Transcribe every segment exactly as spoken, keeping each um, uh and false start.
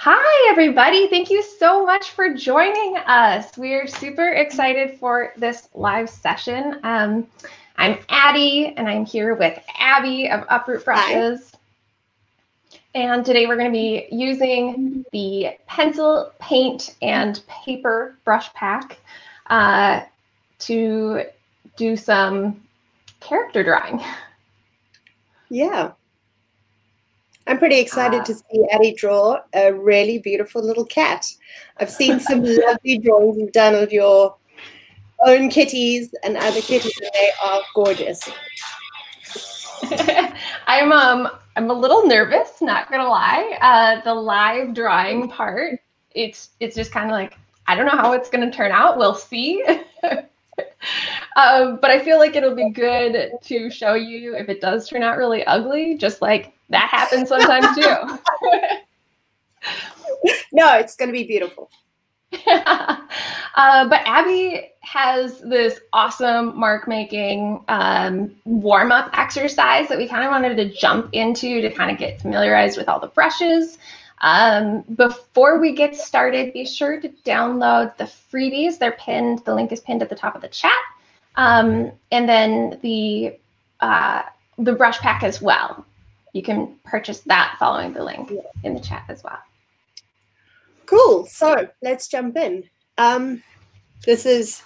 Hi, everybody. Thank you so much for joining us. We're super excited for this live session. Um, I'm Addie, and I'm here with Abbie of Uproot Brushes. Hi. And today we're going to be using the Pencil, Paint, and Paper Brush Pack uh, to do some character drawing. Yeah. I'm pretty excited uh, to see Addie draw a really beautiful little cat. I've seen some lovely drawings you've done of your own kitties and other kitties, and they are gorgeous. I'm um I'm a little nervous, not gonna lie. Uh, the live drawing part, it's it's just kind of like, I don't know how it's gonna turn out. We'll see. Um, but I feel like it'll be good to show you if it does turn out really ugly, just like that happens sometimes too. No, it's going to be beautiful. Yeah. Uh, but Abbie has this awesome mark-making um, warm-up exercise that we kind of wanted to jump into to kind of get familiarized with all the brushes. Um, before we get started, be sure to download the freebies. They're pinned. The link is pinned at the top of the chat. Um, and then the, uh, the brush pack as well. You can purchase that following the link in the chat as well. Cool. So let's jump in. Um, this is,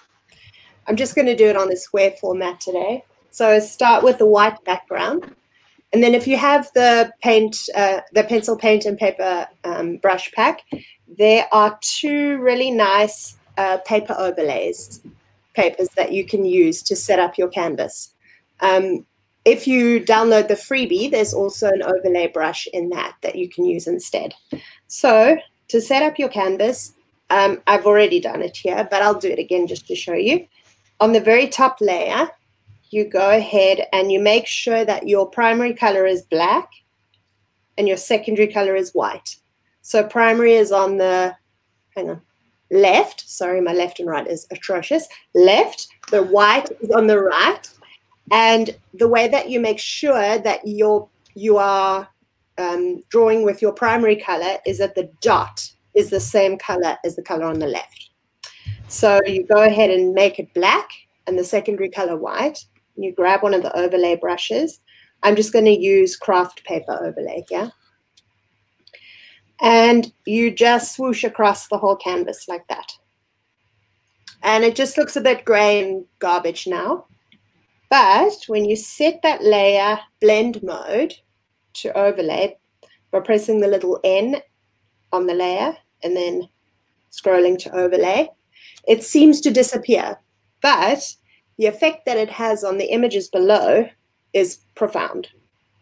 I'm just going to do it on the square format today. So start with the white background. And then if you have the paint, uh, the pencil, paint, and paper um, brush pack, there are two really nice uh, paper overlays, papers that you can use to set up your canvas. Um, if you download the freebie, there's also an overlay brush in that that you can use instead. So to set up your canvas, um, I've already done it here, but I'll do it again just to show you. On the very top layer, you go ahead and you make sure that your primary color is black and your secondary color is white. So primary is on the, hang on, left. Sorry, my left and right is atrocious. Left, the white is on the right. And the way that you make sure that you're, you are um, drawing with your primary color is that the dot is the same color as the color on the left. So you go ahead and make it black and the secondary color white. You grab one of the overlay brushes. I'm just going to use Craft Paper Overlay here. And you just swoosh across the whole canvas like that. And it just looks a bit gray and garbage now. But when you set that layer blend mode to overlay by pressing the little N on the layer and then scrolling to overlay, it seems to disappear. But the effect that it has on the images below is profound.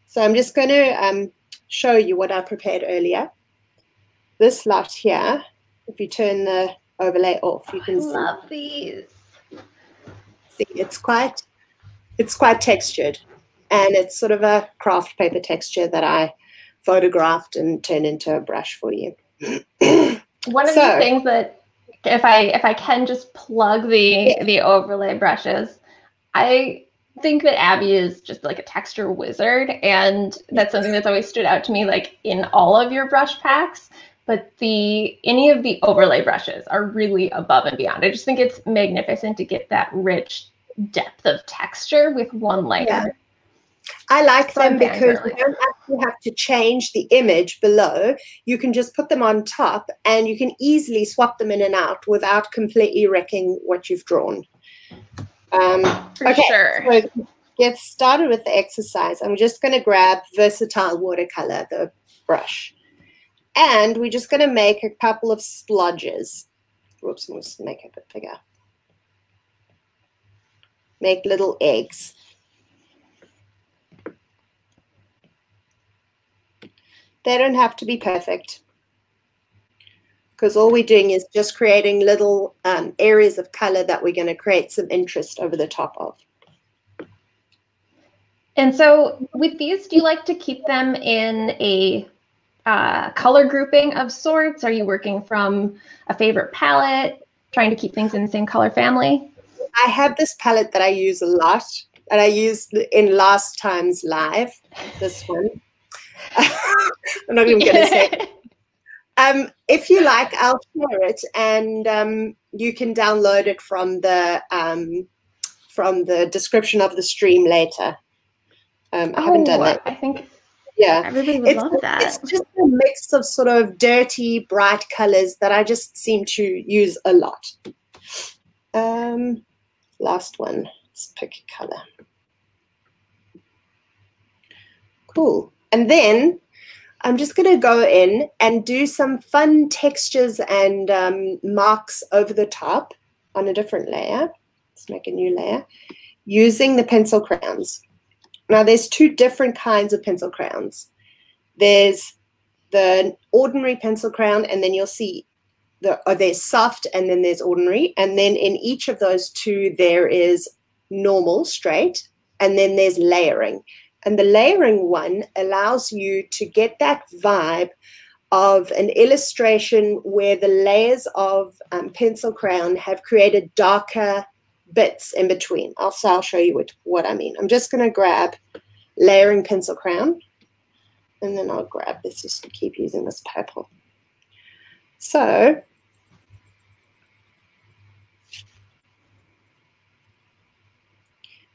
So I'm just going to um, show you what I prepared earlier. This lot here, if you turn the overlay off, you can see. I love these. See, it's quite, it's quite textured, and it's sort of a craft paper texture that I photographed and turned into a brush for you. One of so, the things that. If I if I can just plug the yeah. the overlay brushes, I think that Abbie is just like a texture wizard, and that's something that's always stood out to me, like in all of your brush packs. But the any of the overlay brushes are really above and beyond. I just think it's magnificent to get that rich depth of texture with one layer. Yeah. I like so them because you don't actually have to change the image below. You can just put them on top and you can easily swap them in and out without completely wrecking what you've drawn. Um, For okay, sure. So get started with the exercise. I'm just going to grab Versatile Watercolor, the brush. And we're just going to make a couple of splodges. Whoops, I'm just going to make it a bit bigger. Make little eggs. They don't have to be perfect, because all we're doing is just creating little um, areas of color that we're going to create some interest over the top of. And so with these, do you like to keep them in a uh, color grouping of sorts? Are you working from a favorite palette, trying to keep things in the same color family? I have this palette that I use a lot, and I used in last time's live, this one. I'm not even going to say it. Um, if you like, I'll share it, and um, you can download it from the um, from the description of the stream later. Um, I oh, haven't done that. I think yeah, everybody would it's, love that. It's just a mix of sort of dirty, bright colors that I just seem to use a lot. Um, last one. Let's pick a color. Cool, and then I'm just going to go in and do some fun textures and um, marks over the top on a different layer. Let's make a new layer using the pencil crayons. Now, there's two different kinds of pencil crayons. There's the ordinary pencil crayon, and then you'll see the, oh, there's soft, and then there's ordinary. And then in each of those two, there is normal, straight, and then there's layering. And the layering one allows you to get that vibe of an illustration where the layers of um, pencil crayon have created darker bits in between. Also, I'll show you what, what I mean. I'm just going to grab layering pencil crayon, and then I'll grab this just to keep using this purple. So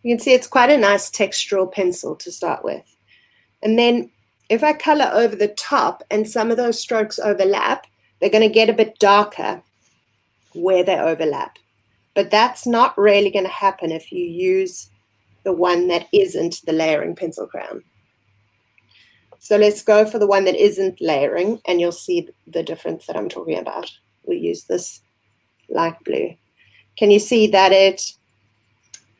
you can see it's quite a nice textural pencil to start with. And then if I color over the top and some of those strokes overlap, they're going to get a bit darker where they overlap. But that's not really going to happen if you use the one that isn't the layering pencil crayon. So let's go for the one that isn't layering, and you'll see the difference that I'm talking about. We'll use this light blue. Can you see that it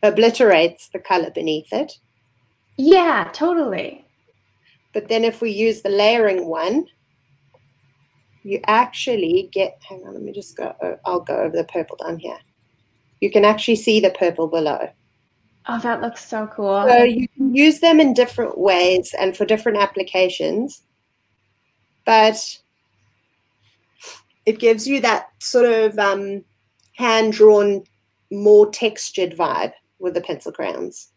obliterates the color beneath it? Yeah, totally. But then if we use the layering one, you actually get, hang on, let me just go, oh, I'll go over the purple down here. You can actually see the purple below. Oh, that looks so cool. So you can use them in different ways and for different applications, but it gives you that sort of um, hand-drawn, more textured vibe with the pencil crayons.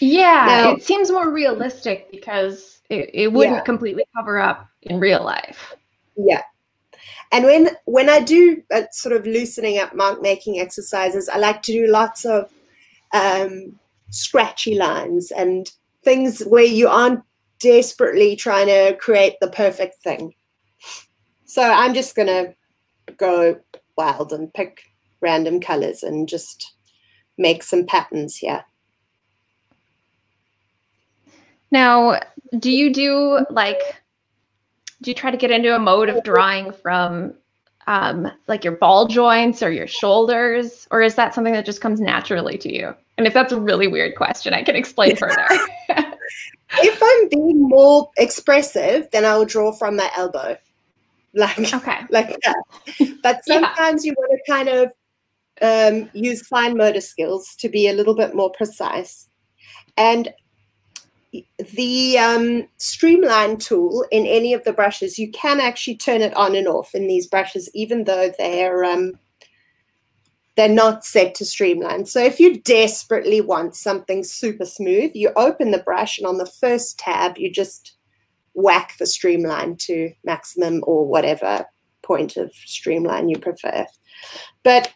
Yeah, now, it seems more realistic because it, it wouldn't yeah. completely cover up in real life. Yeah. And when when I do uh, sort of loosening up mark making exercises, I like to do lots of um, scratchy lines and things where you aren't desperately trying to create the perfect thing. So I'm just going to go wild and pick random colors and just make some patterns here. Now, do you do like, do you try to get into a mode of drawing from um, like your ball joints or your shoulders, or is that something that just comes naturally to you? And if that's a really weird question, I can explain further. If I'm being more expressive, then I will draw from my elbow, like okay. like that. But sometimes yeah. you want to kind of um use fine motor skills to be a little bit more precise, and the um streamline tool in any of the brushes, you can actually turn it on and off in these brushes, even though they're um they're not set to streamline. So if you desperately want something super smooth, you open the brush and on the first tab you just whack the streamline to maximum or whatever point of streamline you prefer. But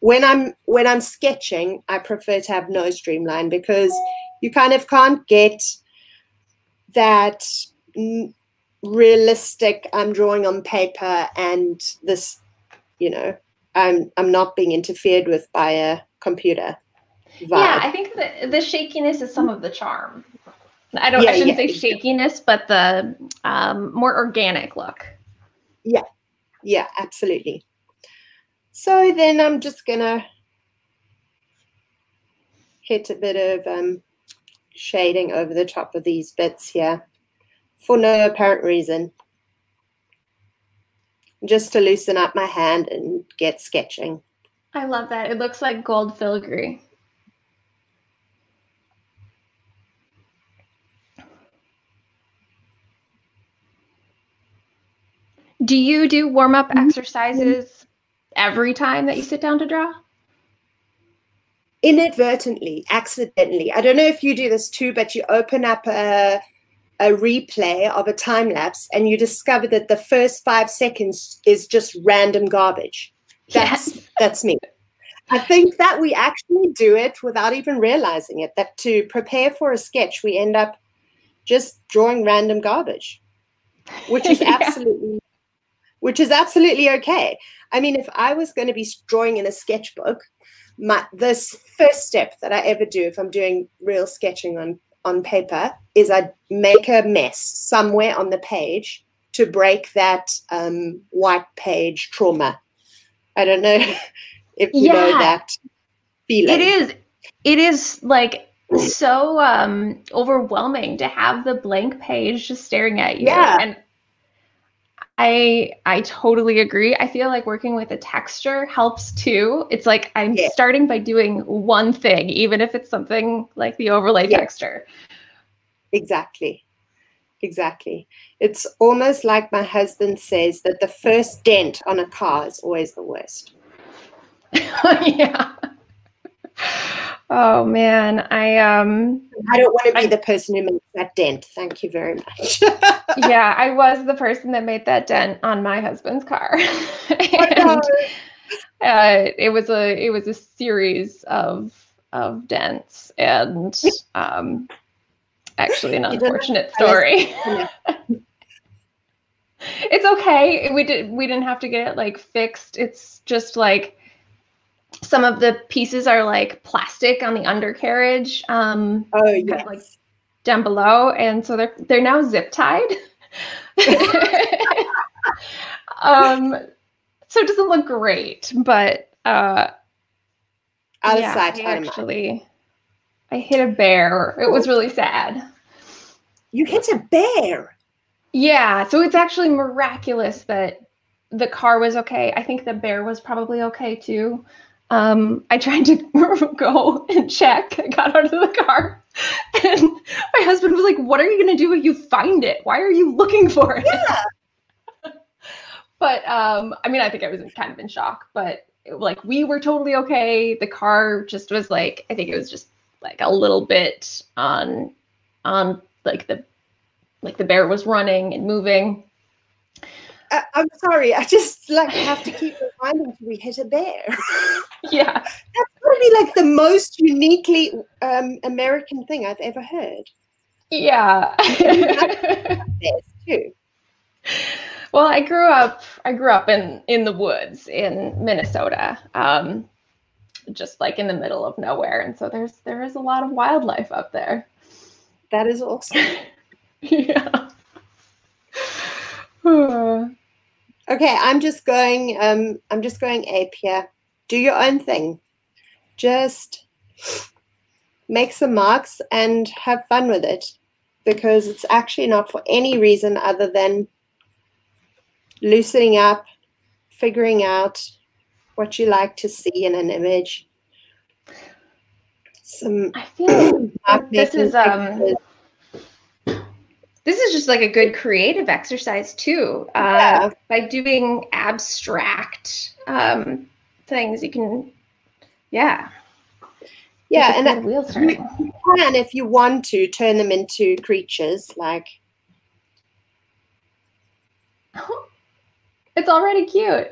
when I'm when I'm sketching, I prefer to have no streamline because you kind of can't get that realistic, I'm drawing on paper and this, you know, I'm, I'm not being interfered with by a computer vibe. Yeah, I think the, the shakiness is some of the charm. I don't. Yeah, I shouldn't yeah. say shakiness, but the um, more organic look. Yeah, yeah, absolutely. So then I'm just gonna hit a bit of um, shading over the top of these bits here for no apparent reason, just to loosen up my hand and get sketching. I love that. It looks like gold filigree. Do you do warm-up exercises every time that you sit down to draw? Inadvertently, accidentally. I don't know if you do this too, but you open up a, a replay of a time lapse and you discover that the first five seconds is just random garbage. That's, yeah. that's me. I think that we actually do it without even realizing it, that to prepare for a sketch, we end up just drawing random garbage, which is yeah. absolutely, which is absolutely okay. I mean, if I was going to be drawing in a sketchbook, my, this first step that I ever do if I'm doing real sketching on, on paper is I make a mess somewhere on the page to break that um, white page trauma. I don't know if you yeah. know that feeling. It is, it is like so um, overwhelming to have the blank page just staring at you. Yeah. And I I totally agree. I feel like working with a texture helps too. It's like I'm yeah. starting by doing one thing, even if it's something like the overlay yeah. texture. Exactly. Exactly. It's almost like my husband says that the first dent on a car is always the worst. yeah. Oh man, I um I don't want to be I, the person who makes that dent. Thank you very much. yeah, I was the person that made that dent on my husband's car. and, uh, it was a it was a series of of dents and um actually an unfortunate story. It's okay. We did we didn't have to get it like fixed. It's just like some of the pieces are like plastic on the undercarriage. Um oh, yes. kind of like down below. And so they're they're now zip tied. um so it doesn't look great, but uh out of sight actually. I hit a bear. It was really sad. You hit a bear? Yeah. So it's actually miraculous that the car was okay. I think the bear was probably okay too. Um, I tried to go and check. I got out of the car and my husband was like, what are you going to do if you find it? Why are you looking for it? Yeah. but um, I mean, I think I was kind of in shock, but it, like we were totally okay. The car just was like, I think it was just like a little bit on, on like the, like the bear was running and moving. I, I'm sorry. I just like have to keep reminding we hit a bear. Yeah. That's probably like the most uniquely um, American thing I've ever heard. Yeah. too. Well, I grew up, I grew up in, in the woods in Minnesota. Um, just like in the middle of nowhere. And so there's, there is a lot of wildlife up there. That is awesome. yeah. okay. I'm just going, um, I'm just going ape here. Do your own thing. Just make some marks and have fun with it because it's actually not for any reason other than loosening up, figuring out what you like to see in an image. Some I feel like this is um, this is just like a good creative exercise too. Uh, yeah. By doing abstract um, things, you can, yeah, yeah, and that, wheel you can, if you want to, turn them into creatures. Like it's already cute.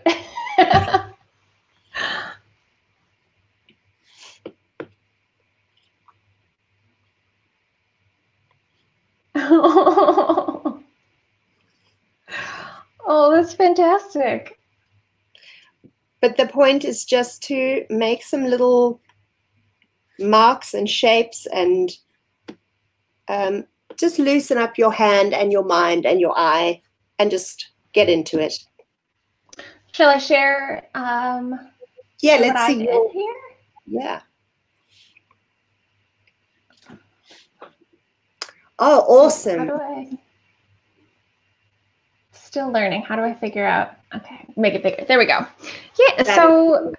oh, that's fantastic. But the point is just to make some little marks and shapes and um, just loosen up your hand and your mind and your eye and just get into it. Shall I share? Um, yeah, let's see. Your, here? Yeah. Oh, awesome. How do I? Still learning. How do I figure out? Okay, make it bigger. There we go. Yeah. That so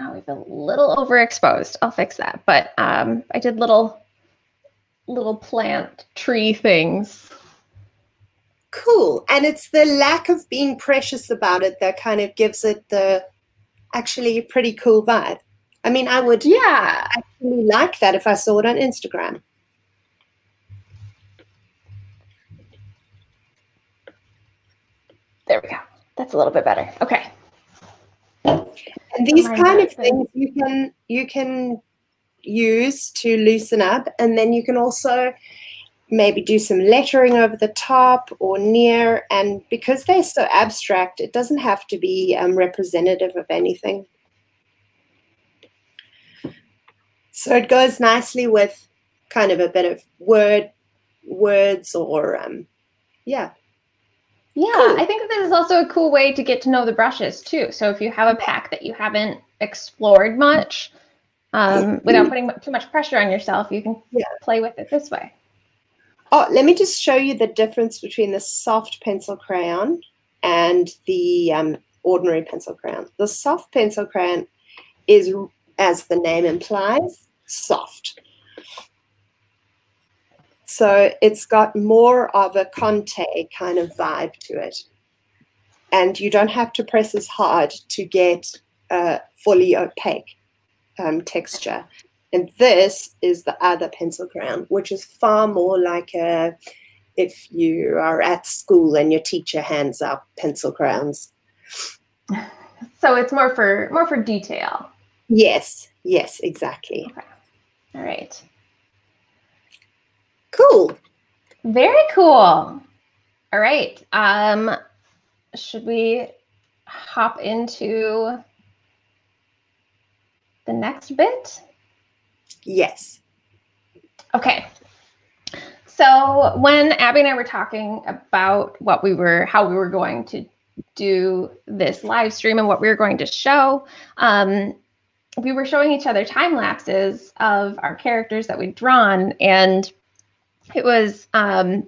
oh, we've been a little overexposed. I'll fix that. But um, I did little, little plant tree things. Cool. And it's the lack of being precious about it that kind of gives it the actually pretty cool vibe. I mean, I would yeah. actually like that if I saw it on Instagram. There we go. That's a little bit better. Okay. And these oh kind God. of things you can you can use to loosen up, and then you can also maybe do some lettering over the top or near, and because they're so abstract, it doesn't have to be um, representative of anything. So it goes nicely with kind of a bit of word words or um, yeah. Yeah, cool. I think this is also a cool way to get to know the brushes too. So if you have a pack that you haven't explored much, um, without putting too much pressure on yourself, you can yeah. play with it this way. Oh, let me just show you the difference between the soft pencil crayon and the um, ordinary pencil crayon. The soft pencil crayon is, as the name implies, soft. So it's got more of a Conte kind of vibe to it. And you don't have to press as hard to get a fully opaque um, texture. And this is the other pencil crayon, which is far more like a, if you are at school and your teacher hands out pencil crayons. So it's more for, more for detail. Yes, yes, exactly. Okay. All right. Cool. Very cool. All right. Um, should we hop into the next bit? Yes. Okay. So when Abbie and I were talking about what we were, how we were going to do this live stream and what we were going to show, um, we were showing each other time lapses of our characters that we'd drawn, and it was um,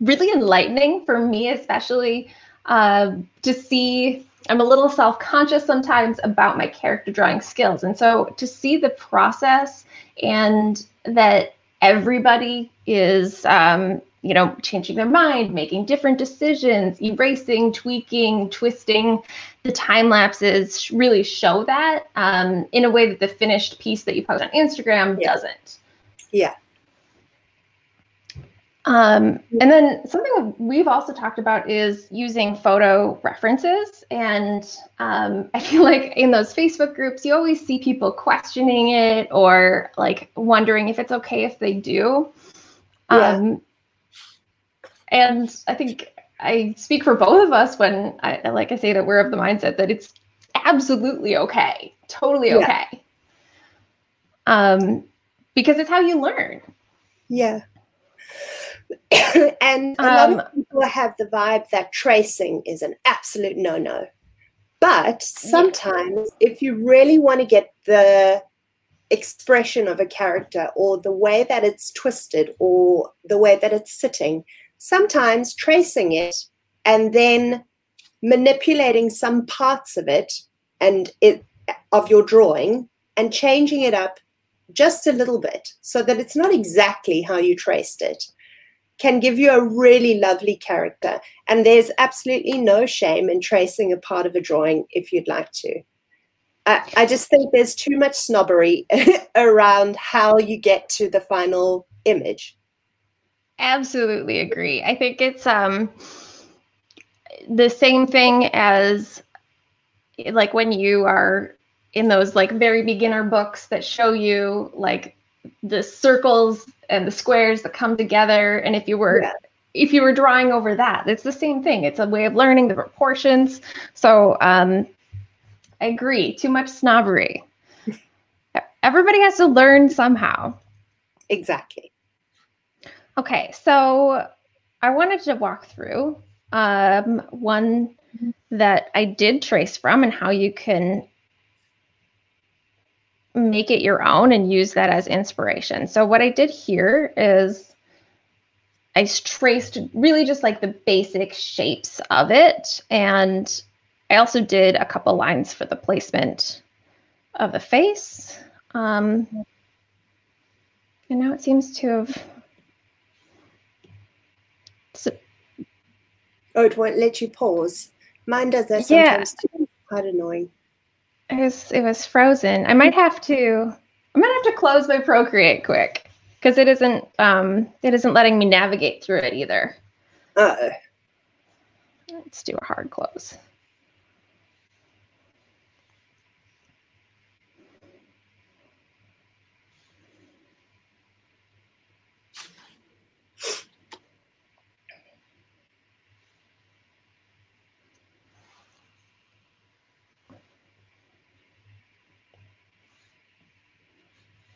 really enlightening for me, especially uh, to see, I'm a little self-conscious sometimes about my character drawing skills. And so to see the process and that everybody is, um, you know, changing their mind, making different decisions, erasing, tweaking, twisting, the time lapses really show that um, in a way that the finished piece that you post on Instagram yeah. doesn't. Yeah. Um, and then something we've also talked about is using photo references. And um, I feel like in those Facebook groups, you always see people questioning it or like wondering if it's okay if they do. Yeah. Um, and I think I speak for both of us when I, like I say, that we're of the mindset that it's absolutely okay, totally okay. Yeah. Um, because it's how you learn. Yeah. And a lot um, of people have the vibe that tracing is an absolute no-no. But sometimes yeah. if you really want to get the expression of a character or the way that it's twisted or the way that it's sitting, sometimes tracing it and then manipulating some parts of it and it of your drawing and changing it up just a little bit so that it's not exactly how you traced it can give you a really lovely character. And there's absolutely no shame in tracing a part of a drawing if you'd like to. Uh, I just think there's too much snobbery around how you get to the final image. Absolutely agree. I think it's um, the same thing as like when you are in those like very beginner books that show you like the circles and the squares that come together. And if you were, yeah. if you were drawing over that, it's the same thing. It's a way of learning the proportions. So um, I agree, too much snobbery. Everybody has to learn somehow. Exactly. Okay, so I wanted to walk through um, one that I did trace from and how you can make it your own and use that as inspiration. So what I did here is I traced really just like the basic shapes of it. And I also did a couple lines for the placement of the face. Um, and now it seems to have. So, oh, it won't let you pause. Mine does that sometimes yeah. too. Quite annoying. It was, it was frozen. I might have to, I might have to close my Procreate quick because it isn't, um, it isn't letting me navigate through it either. Uh-oh. Let's do a hard close.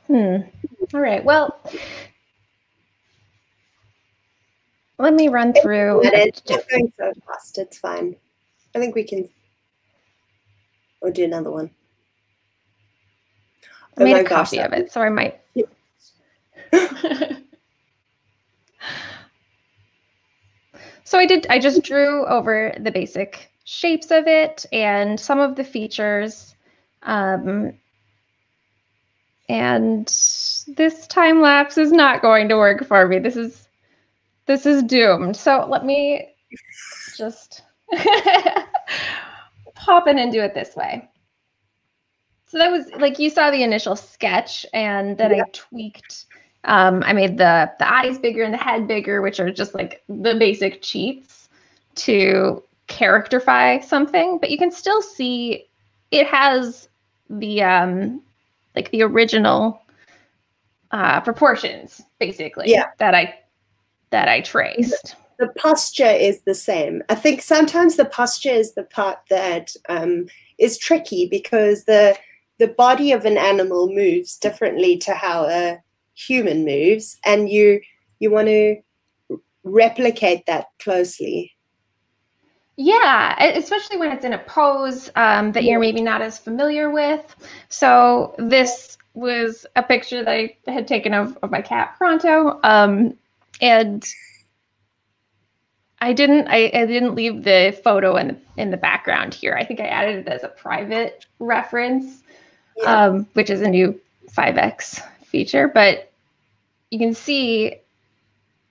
Hmm. All right. Well, let me run through. It's going so fast. It's fine. I think we can. Or do another one. I oh made a copy gosh, of it, so I might. Yeah. So I did. I just drew over the basic shapes of it and some of the features. Um, And this time lapse is not going to work for me. This is this is doomed. So let me just pop in and do it this way. So that was like you saw the initial sketch, and then yep. I tweaked. Um, I made the the eyes bigger and the head bigger, which are just like the basic cheats to characterify something. But you can still see it has the um, like the original uh, proportions, basically, yeah. that I that I traced. The, the posture is the same. I think sometimes the posture is the part that um, is tricky because the the body of an animal moves differently to how a human moves, and you you want to replicate that closely. Yeah, especially when it's in a pose um, that you're maybe not as familiar with. So this was a picture that I had taken of, of my cat Pronto, um, and I didn't I, I didn't leave the photo in the in the background here. I think I added it as a private reference, yeah. um, which is a new five X feature. But you can see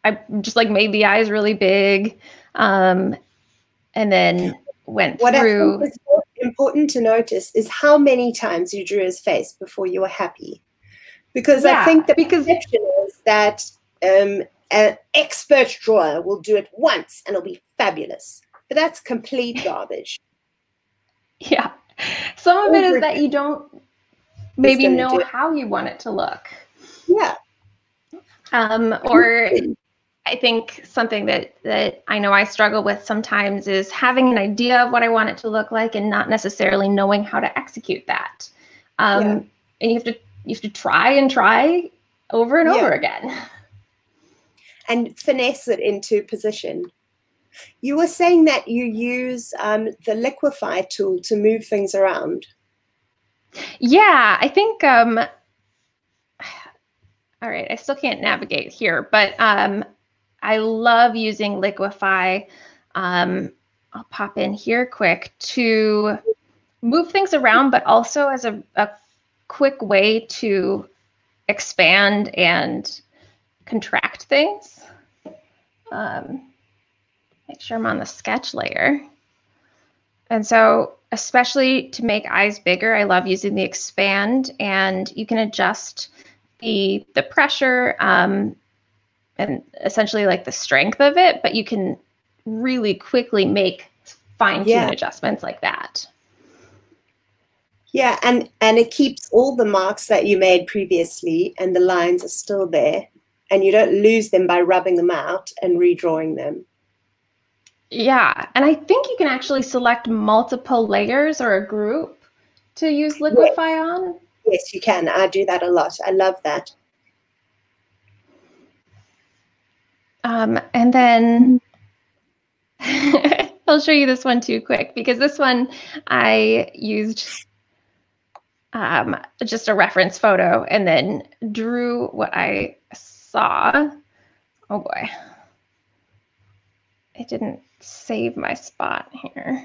I just like made the eyes really big. Um, And then went what through. What I think is important to notice is how many times you drew his face before you were happy, because yeah, I think the perception is that um, an expert drawer will do it once and it'll be fabulous, but that's complete garbage. Yeah, some of it is that you don't maybe know how you want it to look. Yeah, um, or. I think something that, that I know I struggle with sometimes is having an idea of what I want it to look like and not necessarily knowing how to execute that. Um, yeah. And you have to you have to try and try over and yeah. over again. And finesse it into position. You were saying that you use um, the liquefy tool to move things around. Yeah, I think... Um, all right, I still can't navigate here, but um, I love using Liquify. Um, I'll pop in here quick to move things around, but also as a, a quick way to expand and contract things. Um, make sure I'm on the sketch layer. And so especially to make eyes bigger, I love using the expand, and you can adjust The, the pressure um, and essentially like the strength of it, but you can really quickly make fine-tune yeah. adjustments like that. Yeah, and, and it keeps all the marks that you made previously, and the lines are still there, and you don't lose them by rubbing them out and redrawing them. Yeah, and I think you can actually select multiple layers or a group to use Liquify yeah. on. Yes, you can. I do that a lot. I love that. Um, and then I'll show you this one too quick, because this one I used um, just a reference photo and then drew what I saw. Oh boy. I didn't save my spot here.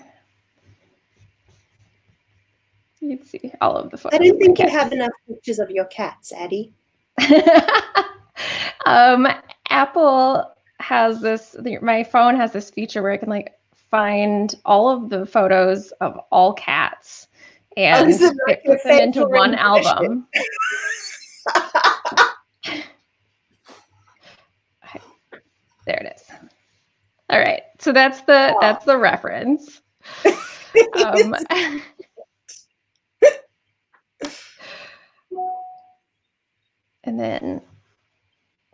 You'd see all of the photos. I don't think you have enough pictures of your cats, Addie. um, Apple has this, my phone has this feature where I can like find all of the photos of all cats and oh, like put them into one album. There it is. All right. So that's the oh. that's the reference. um, and then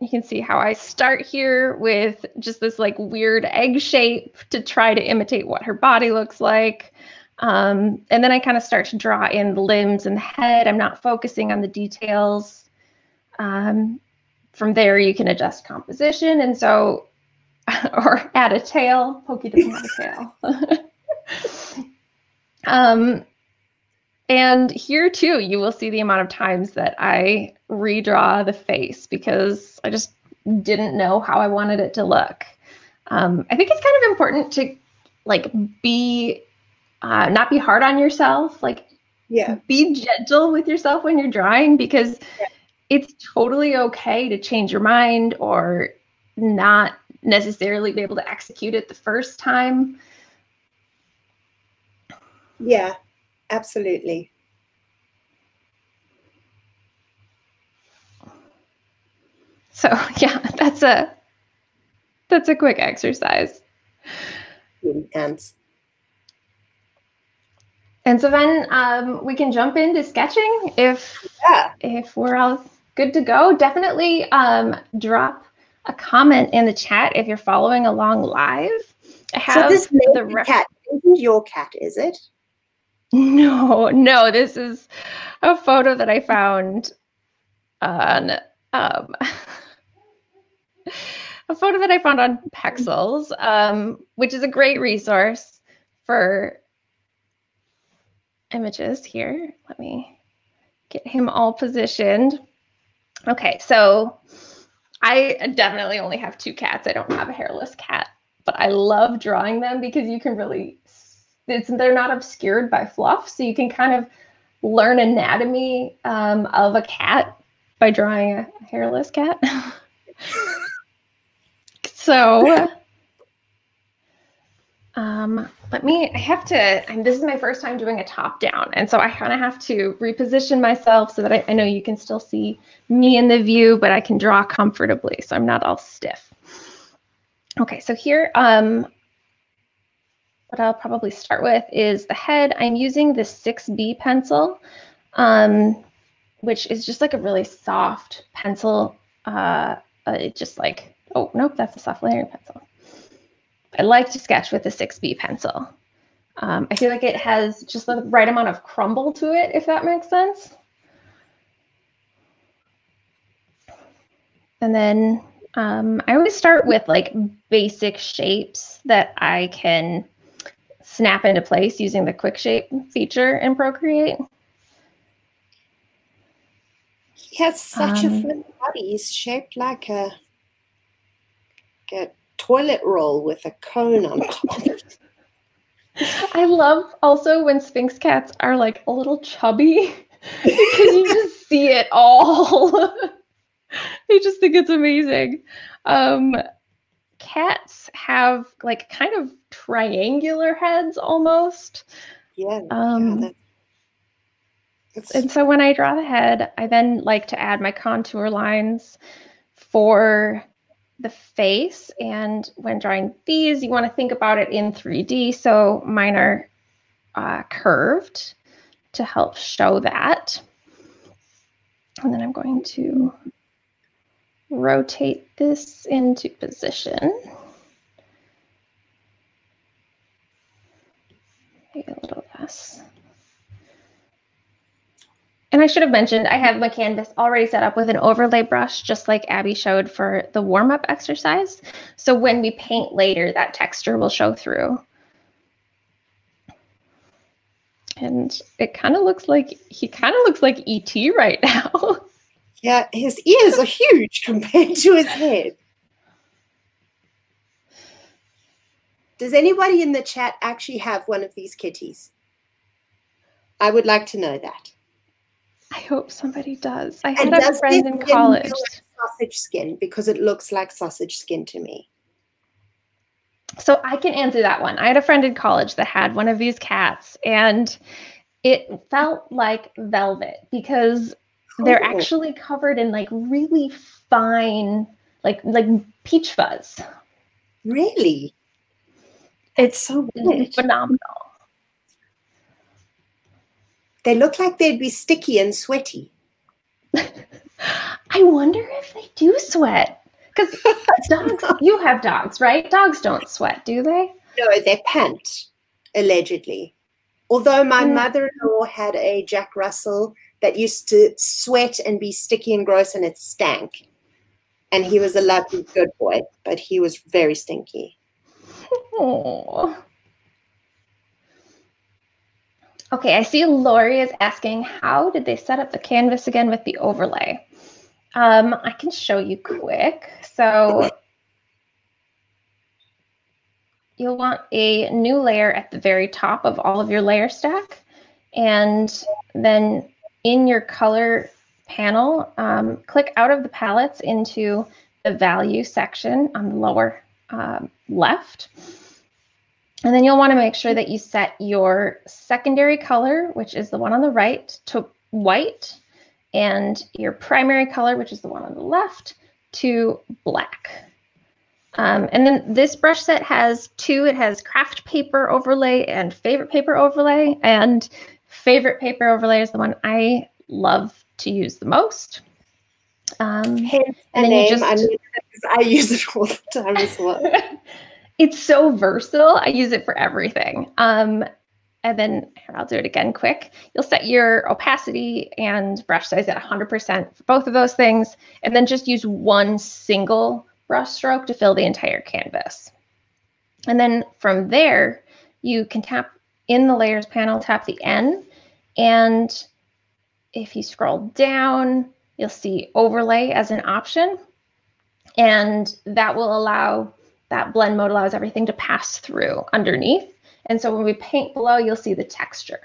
you can see how I start here with just this like weird egg shape to try to imitate what her body looks like. Um, and then I kind of start to draw in the limbs and the head. I'm not focusing on the details. Um, from there, you can adjust composition. And so, or add a tail. Pokey doesn't have a tail. um, and here too, you will see the amount of times that I redraw the face because I just didn't know how I wanted it to look. Um, I think it's kind of important to like be, uh, not be hard on yourself. Like, yeah, be gentle with yourself when you're drawing because yeah. it's totally okay to change your mind or not necessarily be able to execute it the first time. Yeah, absolutely. So yeah, that's a that's a quick exercise. Intense. And so then um, we can jump into sketching if yeah. if we're all good to go. Definitely um, drop a comment in the chat if you're following along live. I have so this the cat isn't your cat, is it? No, no. This is a photo that I found on um, a photo that I found on Pexels, um, which is a great resource for images. Here, let me get him all positioned. Okay, so I definitely only have two cats. I don't have a hairless cat, but I love drawing them because you can really, it's, they're not obscured by fluff. So you can kind of learn anatomy um, of a cat by drawing a hairless cat. So um, let me, I have to, I'm, this is my first time doing a top down. And so I kind of have to reposition myself so that I, I know you can still see me in the view, but I can draw comfortably. So I'm not all stiff. Okay, so here, um, what I'll probably start with is the head. I'm using the six B pencil, um, which is just like a really soft pencil. Uh, it just like, oh, nope, that's a soft layering pencil. I like to sketch with a six B pencil. Um, I feel like it has just the right amount of crumble to it, if that makes sense. And then Um, I always start with like basic shapes that I can snap into place using the quick shape feature in Procreate. He has such um, a fun body. He's shaped like a, like a toilet roll with a cone on top of it. I love also when Sphinx cats are like a little chubby because you just see it all. I just think it's amazing. Um, cats have like kind of triangular heads almost. Yeah. Um, yeah, that's, that's... And so when I draw the head, I then like to add my contour lines for the face. And when drawing these, you want to think about it in three D. So mine are uh, curved to help show that. And then I'm going to rotate this into position. Maybe a little less. And I should have mentioned I have my canvas already set up with an overlay brush, just like Abbie showed for the warm-up exercise. So when we paint later, that texture will show through. And it kind of looks like, he kind of looks like E T right now. Yeah, his ears are huge compared to his head. Does anybody in the chat actually have one of these kitties? I would like to know that. I hope somebody does. I had a friend in college. Sausage skin, because it looks like sausage skin to me. So I can answer that one. I had a friend in college that had one of these cats, and it felt like velvet because they're oh. actually covered in like really fine, like like peach fuzz. Really? It's so weird. Phenomenal. They look like they'd be sticky and sweaty. I wonder if they do sweat. Because dogs, you have dogs, right? Dogs don't sweat, do they? No, they pant, allegedly. Although my mm. mother-in-law had a Jack Russell that used to sweat and be sticky and gross, and it stank. And he was a lovely, good boy, but he was very stinky. Aww. Okay, I see Lori is asking, how did they set up the canvas again with the overlay? Um, I can show you quick. So you'll want a new layer at the very top of all of your layer stack. And then in your color panel, um, click out of the palettes into the value section on the lower um, left. And then you'll want to make sure that you set your secondary color, which is the one on the right, to white, and your primary color, which is the one on the left, to black. Um, and then this brush set has two. It has Craft Paper Overlay and Favourite Paper Overlay. And Favourite Paper Overlay is the one I love to use the most. Um, Hence and the then name. You just, I, mean, I use it all the time as well. It's so versatile. I use it for everything. Um, and then here, I'll do it again quick. You'll set your opacity and brush size at one hundred percent for both of those things, and then just use one single brush stroke to fill the entire canvas. And then from there, you can tap in the layers panel, tap the N, and if you scroll down, you'll see overlay as an option, and that will allow that blend mode allows everything to pass through underneath. And so when we paint below, you'll see the texture.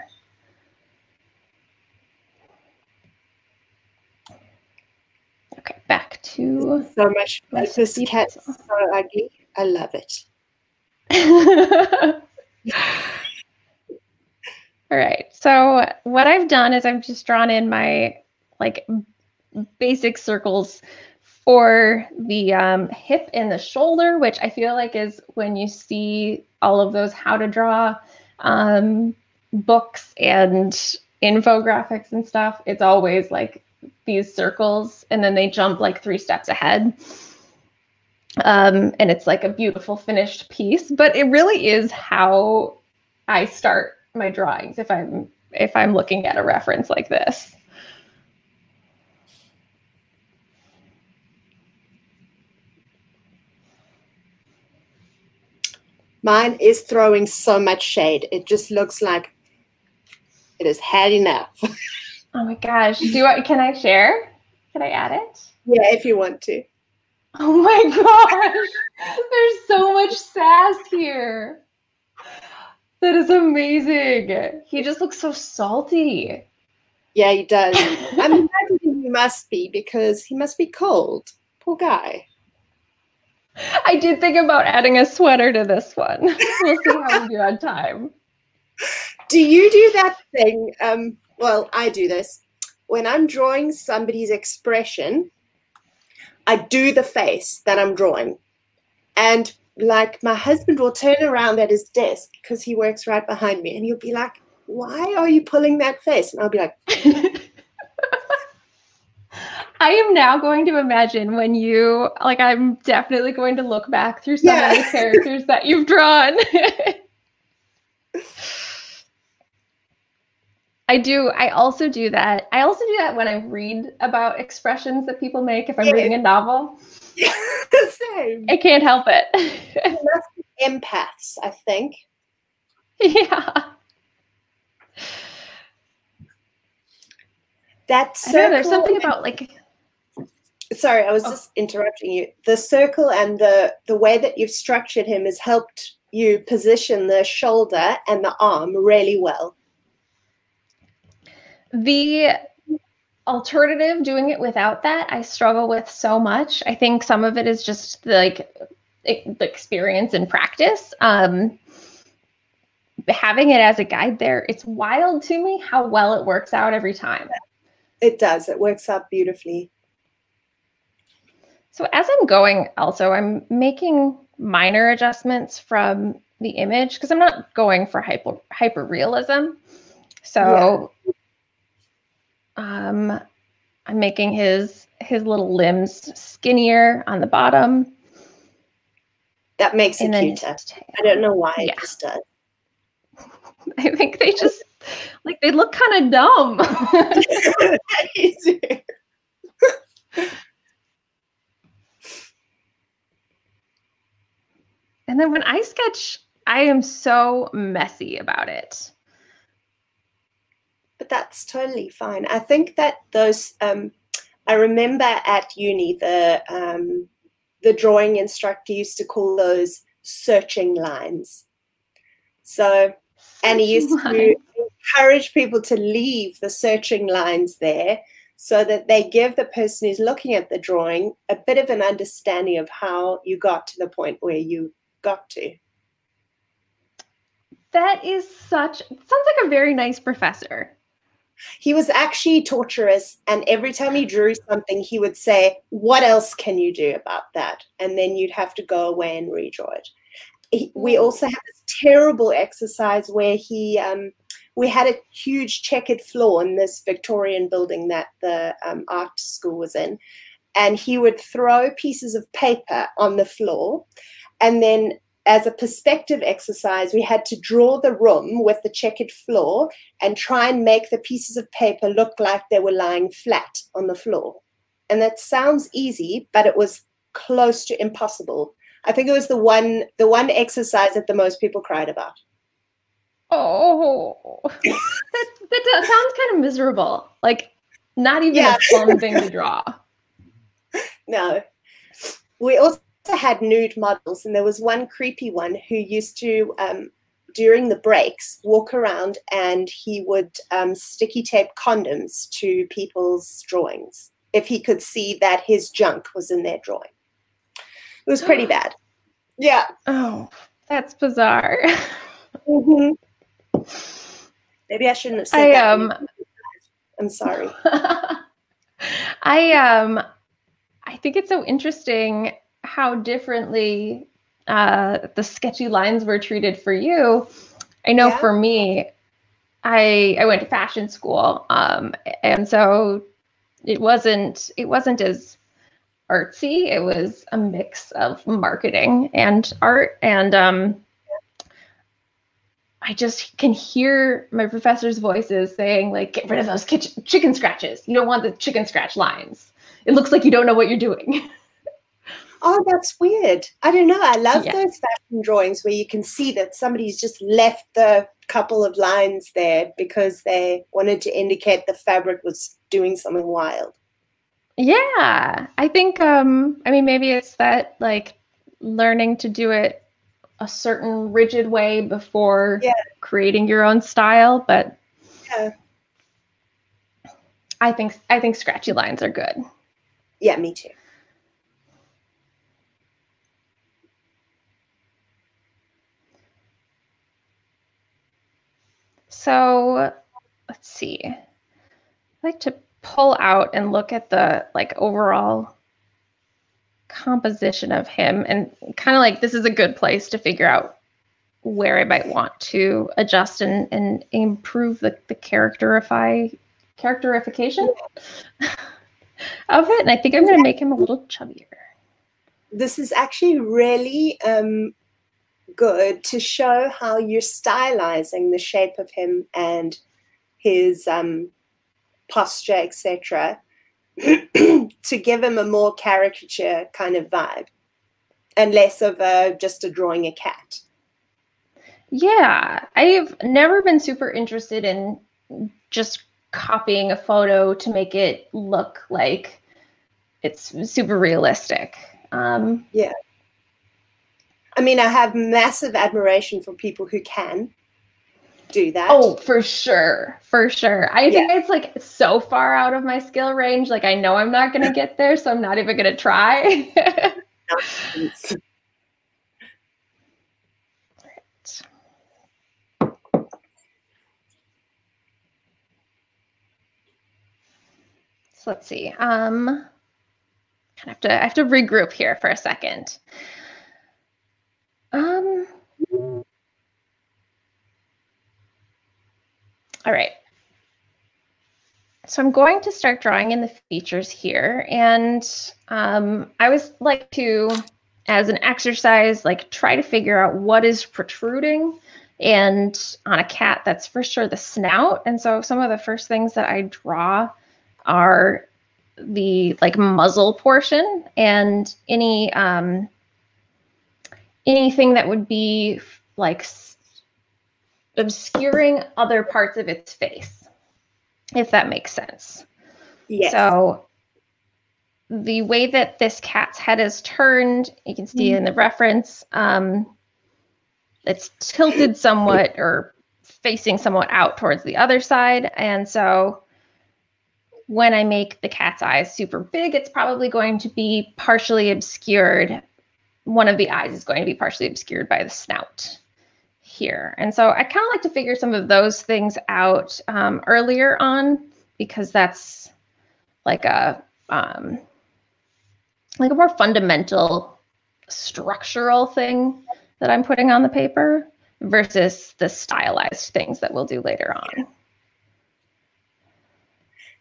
Okay, back to so much. This cat's so ugly. I love it. All right. So what I've done is I've just drawn in my like basic circles for the um, hip and the shoulder, which I feel like is when you see all of those how to draw um, books and infographics and stuff. It's always like these circles, and then they jump like three steps ahead. Um, and it's like a beautiful finished piece, but it really is how I start my drawings if I'm, if I'm looking at a reference like this. Mine is throwing so much shade. It just looks like it is had enough. Oh my gosh. Do you want, can I share? Can I add it? Yeah, if you want to. Oh my gosh. There's so much sass here. That is amazing. He just looks so salty. Yeah, he does. I'm imagining he must be because he must be cold. Poor guy. I did think about adding a sweater to this one. We'll see how we do on time. Do you do that thing? Um, well, I do this. When I'm drawing somebody's expression, I do the face that I'm drawing. And like my husband will turn around at his desk because he works right behind me. And he'll be like, why are you pulling that face? And I'll be like. I am now going to imagine when you, like, I'm definitely going to look back through some yeah. of the characters that you've drawn. I do, I also do that. I also do that when I read about expressions that people make if I'm yeah. reading a novel. Yeah, the same. I can't help it. It must be empaths, I think. Yeah. That's so there's something about like. Sorry, I was oh. just interrupting you. The circle and the, the way that you've structured him has helped you position the shoulder and the arm really well. The alternative, doing it without that, I struggle with so much. I think some of it is just like experience and practice. Um, having it as a guide there, it's wild to me how well it works out every time. It does. It works out beautifully. So as I'm going also, I'm making minor adjustments from the image, because I'm not going for hyper hyper realism. So yeah. um, I'm making his his little limbs skinnier on the bottom. That makes it cuter. I don't know why yeah. it just does. I think they just like they look kind of dumb. And then when I sketch, I am so messy about it. But that's totally fine. I think that those. Um, I remember at uni the. Um, The drawing instructor used to call those searching lines. So, and he used to encourage people to leave the searching lines there so that they give the person who's looking at the drawing a bit of an understanding of how you got to the point where you got to. That is such, it sounds like a very nice professor. He was actually torturous, and every time he drew something, he would say, what else can you do about that? And then you'd have to go away and redraw it. He, we also had this terrible exercise where he, um, we had a huge checkered floor in this Victorian building that the um, art school was in, and he would throw pieces of paper on the floor, and then as a perspective exercise, we had to draw the room with the checkered floor and try and make the pieces of paper look like they were lying flat on the floor. And that sounds easy, but it was close to impossible. I think it was the one, the one exercise that the most people cried about. Oh, that, that sounds kind of miserable. Like not even yeah. a fun thing to draw. No, we also had nude models, and there was one creepy one who used to um during the breaks walk around and he would um sticky tape condoms to people's drawings if he could see that his junk was in their drawing. It was pretty bad. Yeah. Oh, that's bizarre. Mm-hmm. Maybe I shouldn't have said I, that um I'm sorry. I um I think it's so interesting how differently uh, the sketchy lines were treated for you. I know yeah. for me, I I went to fashion school, um, and so it wasn't it wasn't as artsy. It was a mix of marketing and art, and um, I just can hear my professors' voices saying like, "Get rid of those kitchen, chicken scratches. You don't want the chicken scratch lines. It looks like you don't know what you're doing." Oh, that's weird. I don't know. I love yeah. those fashion drawings where you can see that somebody's just left the couple of lines there because they wanted to indicate the fabric was doing something wild. Yeah. I think, um, I mean, maybe it's that like learning to do it a certain rigid way before yeah. creating your own style. But yeah. I think, I think scratchy lines are good. Yeah, me too. So let's see, I like to pull out and look at the like overall composition of him, and kind of like this is a good place to figure out where I might want to adjust and, and improve the, the characterify, characterification of it. And I think I'm going to make him a little chubbier. This is actually really um. good to show how you're stylizing the shape of him and his um, posture, et cetera, to give him a more caricature kind of vibe and less of a, just a drawing a cat. Yeah, I've never been super interested in just copying a photo to make it look like it's super realistic. Um, yeah. I mean, I have massive admiration for people who can do that. Oh, for sure. For sure. I yeah. think it's like so far out of my skill range. Like, I know I'm not going to get there, so I'm not even going to try. Nice. All right. So let's see. Um, I have to, I have to regroup here for a second. Um, All right. So I'm going to start drawing in the features here. And um, I always like to, as an exercise, like try to figure out what is protruding. And on a cat, that's for sure the snout. And so some of the first things that I draw are the like muzzle portion and any um, anything that would be like obscuring other parts of its face, if that makes sense. Yes. So the way that this cat's head is turned, you can see mm-hmm. in the reference, um, it's tilted somewhat or facing somewhat out towards the other side. And so when I make the cat's eyes super big, it's probably going to be partially obscured. One of the eyes is going to be partially obscured by the snout here. And so I kind of like to figure some of those things out um, earlier on, because that's like a um, like a more fundamental structural thing that I'm putting on the paper versus the stylized things that we'll do later on.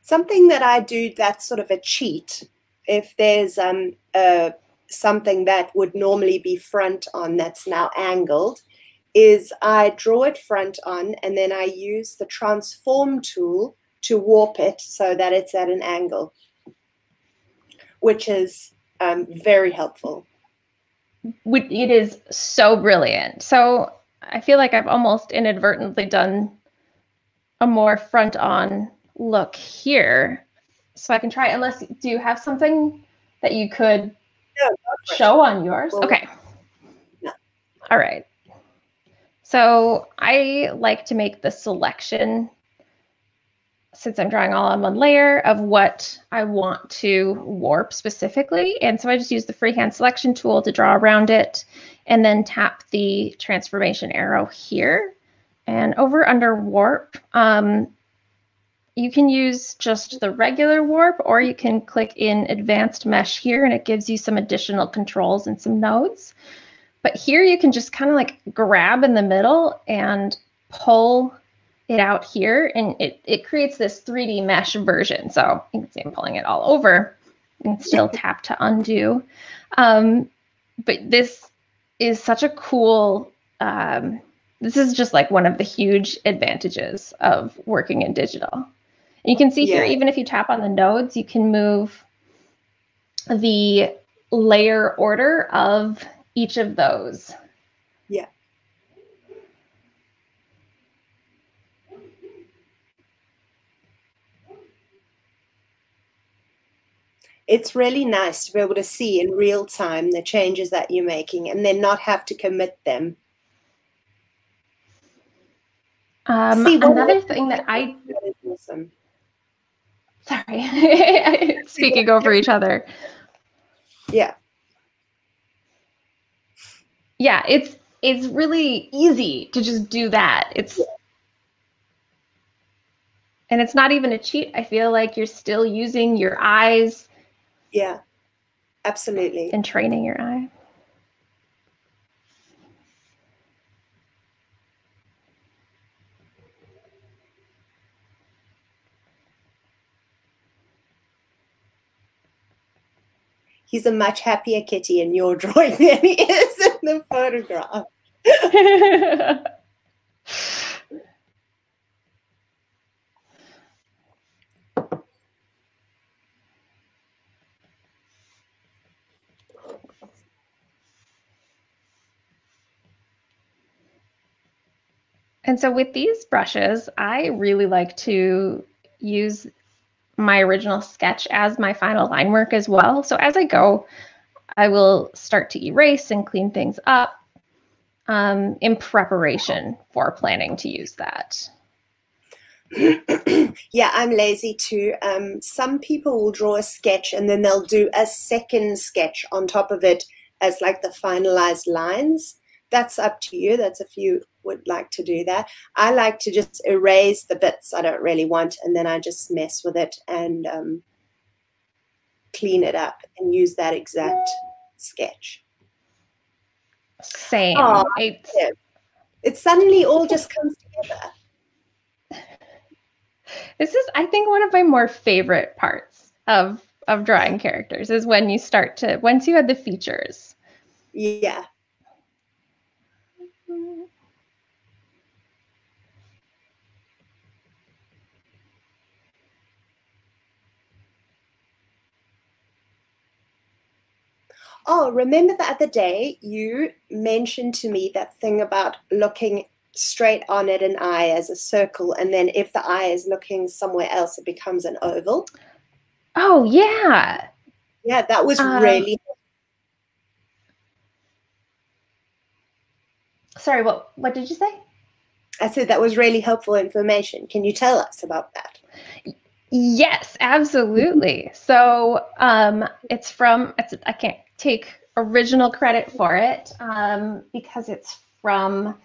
Something that I do that's sort of a cheat, if there's um, uh, something that would normally be front on that's now angled, is I draw it front on and then I use the transform tool to warp it so that it's at an angle, which is um, very helpful. It is so brilliant. So I feel like I've almost inadvertently done a more front on look here. So I can try, unless, do you have something that you could no, show on yours? Well, okay. No. All right. So I like to make the selection, since I'm drawing all on one layer, of what I want to warp specifically. And so I just use the freehand selection tool to draw around it and then tap the transformation arrow here. And over under warp, um, you can use just the regular warp, or you can click in advanced mesh here and it gives you some additional controls and some nodes. But here you can just kind of like grab in the middle and pull it out here, and it, it creates this three D mesh version. So you can see I'm pulling it all over. You can still tap to undo. Um, but this is such a cool, um, this is just like one of the huge advantages of working in digital. And you can see yeah. here, even if you tap on the nodes, you can move the layer order of each of those. Yeah. It's really nice to be able to see in real time the changes that you're making and then not have to commit them. Um, see, another thing that I... Awesome. Sorry, speaking over each other. Yeah. Yeah, it's, it's really easy to just do that. It's yeah. And it's not even a cheat. I feel like you're still using your eyes. Yeah, absolutely. And training your eye. He's a much happier kitty in your drawing than he is in the photograph. And so with these brushes, I really like to use my original sketch as my final line work as well. So as I go, I will start to erase and clean things up um, in preparation for planning to use that. Yeah, I'm lazy too. Um, some people will draw a sketch and then they'll do a second sketch on top of it as like the finalized lines. That's up to you. That's if you would like to do that. I like to just erase the bits I don't really want, and then I just mess with it and um, clean it up and use that exact sketch. Same. Oh, it's... it's suddenly all just comes together. This is, I think, one of my more favorite parts of of drawing characters is when you start to, once you had the features. Yeah. Oh, remember the other day you mentioned to me that thing about looking straight on at an eye as a circle, and then if the eye is looking somewhere else, it becomes an oval. Oh, yeah. Yeah, that was um, really... Sorry, what, what did you say? I said that was really helpful information. Can you tell us about that? Yes, absolutely. So um, it's from... It's, I can't take original credit for it um, because it's from...